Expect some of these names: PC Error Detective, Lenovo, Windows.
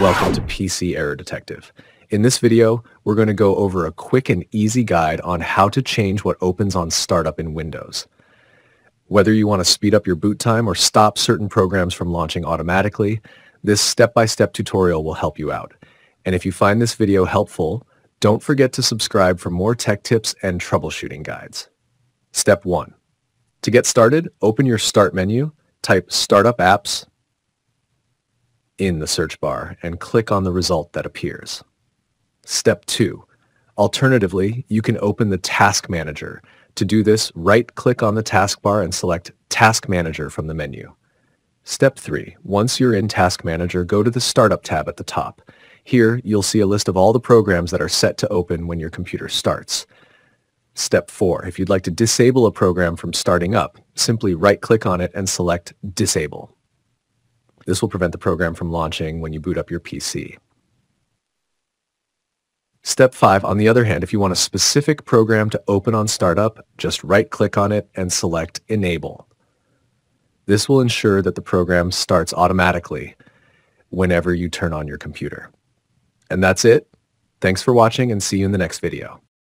Welcome to PC Error Detective. In this video, we're going to go over a quick and easy guide on how to change what opens on startup in Windows. Whether you want to speed up your boot time or stop certain programs from launching automatically, this step-by-step tutorial will help you out. And if you find this video helpful, don't forget to subscribe for more tech tips and troubleshooting guides. Step 1. To get started, open your Start menu, type Startup Apps in the search bar and click on the result that appears. Step 2. Alternatively, you can open the Task Manager. To do this, right-click on the taskbar and select Task Manager from the menu. Step 3. Once you're in Task Manager, go to the Startup tab at the top. Here, you'll see a list of all the programs that are set to open when your computer starts. Step 4. If you'd like to disable a program from starting up, simply right-click on it and select Disable. This will prevent the program from launching when you boot up your PC. Step 5, on the other hand, if you want a specific program to open on startup, just right-click on it and select Enable. This will ensure that the program starts automatically whenever you turn on your computer. And that's it. Thanks for watching and see you in the next video.